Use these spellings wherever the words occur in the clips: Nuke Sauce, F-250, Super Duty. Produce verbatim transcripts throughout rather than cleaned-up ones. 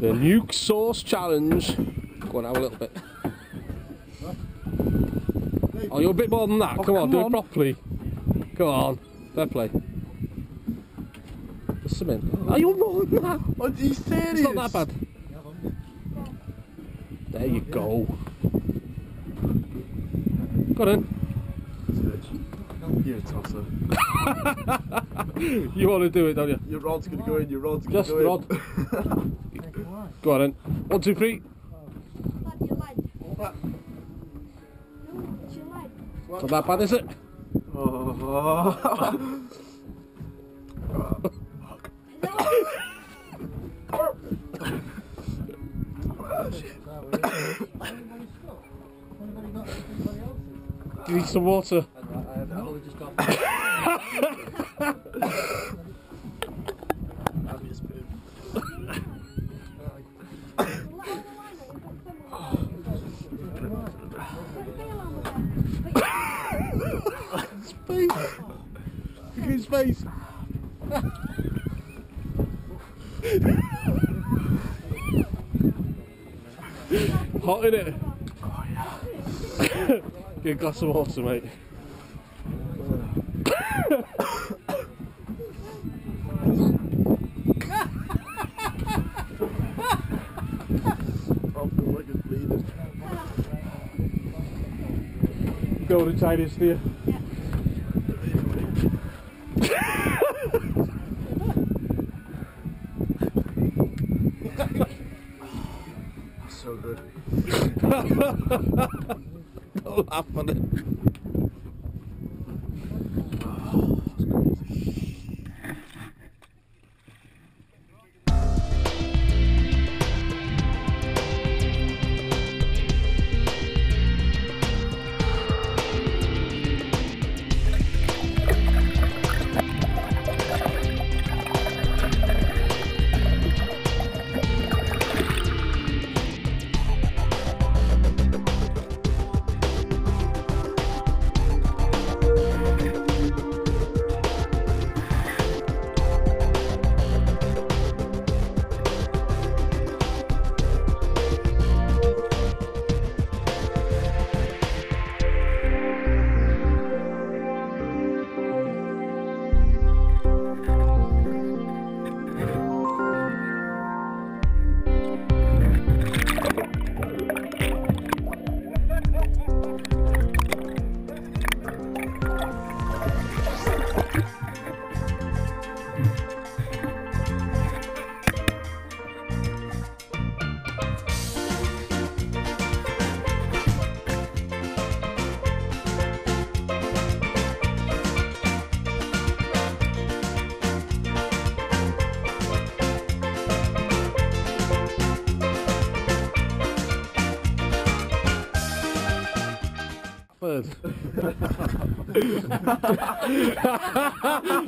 The Nuke Sauce Challenge. Go on, have a little bit. Oh, you're a bit more than that. Oh, come on, come do on. It properly. Come on, fair play. Just some in. Oh, you're more than that. Are you serious? It's not that bad. There you go. Got in. You're a tosser. You want to do it, don't you? Your rod's going to go in, your rod's going to go in. Just the rod. Go on then. One, two, three. What do you like? What? What do you like? What? Not that bad, is it? Oh. Oh, shit. Do you need some water? I have only just got. Space! Look at his face! Hot, innit? Oh, yeah. Get a glass of water, mate. Go to Chinese theatre. Yeah. That's so good. Don't laugh at it. Oh, that's crazy.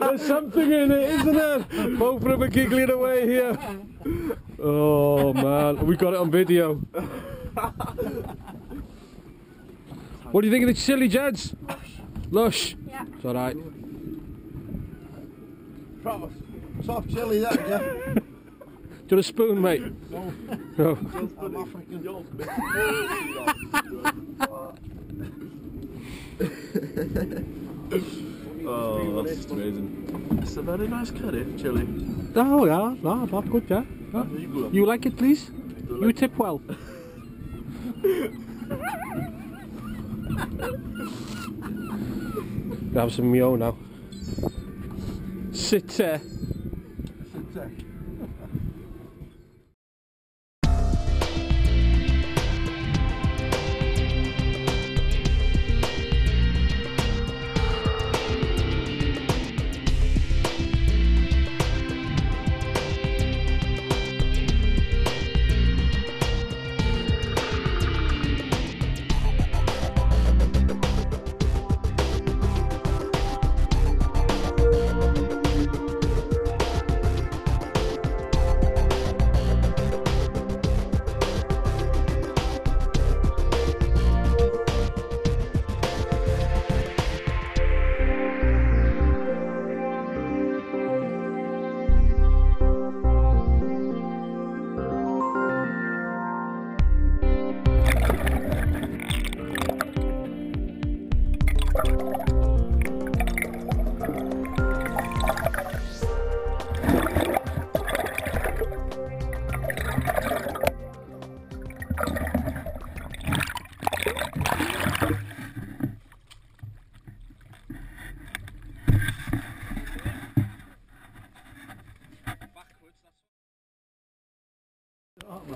There's something in it, isn't there? Both of them are giggling away here. Oh man, we got it on video. What do you think of the chili, Jeds? Lush. Lush. Yeah. It's alright. proper soft chilli that, yeah. Do you want a spoon, mate? No. No. I'm African. Oh, that's amazing. It's a very nice curry, chilli. Oh, yeah. No, that's good, yeah. Huh? You like it, please? Like you tip well. Have some yo now. Sit there. Sit there.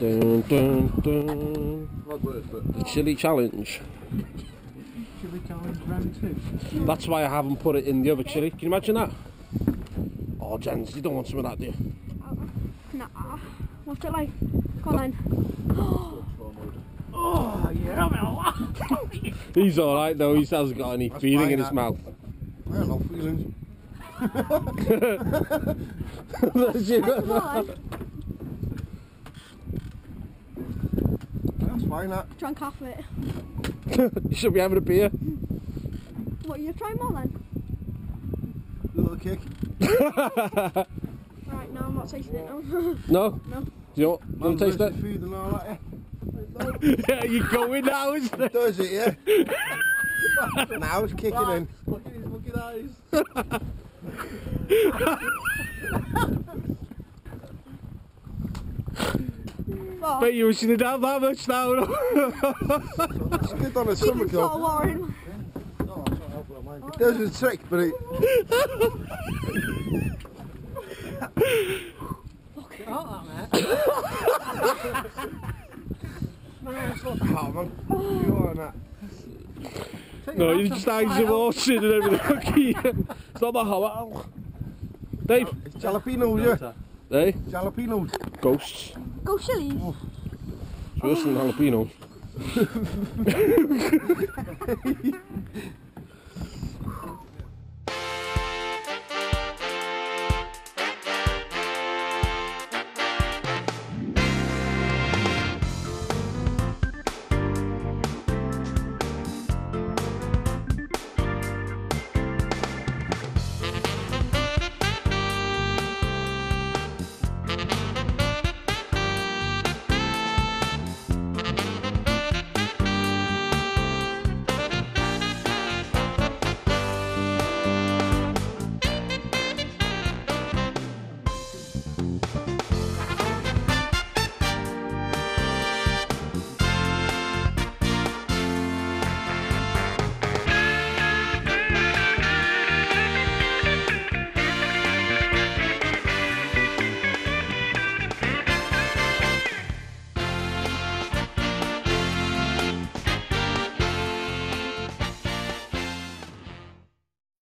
Dun, dun, dun. The chili challenge. Chili challenge round two. That's why I haven't put it in the other chili. Can you imagine that? Oh, Jens, you don't want some of that, do you? Nah. What's it like? Come on then. Oh, yeah, I'm all right. He's alright though, he hasn't got any feeling in his mouth. I have no feelings. That's you. Why not? I drank half of it. You should be having a beer. What, you're trying more then? A little kick. Right, no, I'm not tasting it now. No? No. Do you know what? Want to taste it? Food and all that, eh? Yeah, you're going now, isn't it? Does it, yeah? Now it's kicking right in. Look at his fucking eyes. But bet you wishing it out that much now. It's good on a summer cup. It does a trick, but it. Fuck it out, that, man. You on that. No, he just hangs the water in and everything. It's not that hot. Dave. It's jalapenos, yeah. Hey? Jalapenos. Ghosts. Ghost chilies. Oh. It's worse than jalapenos.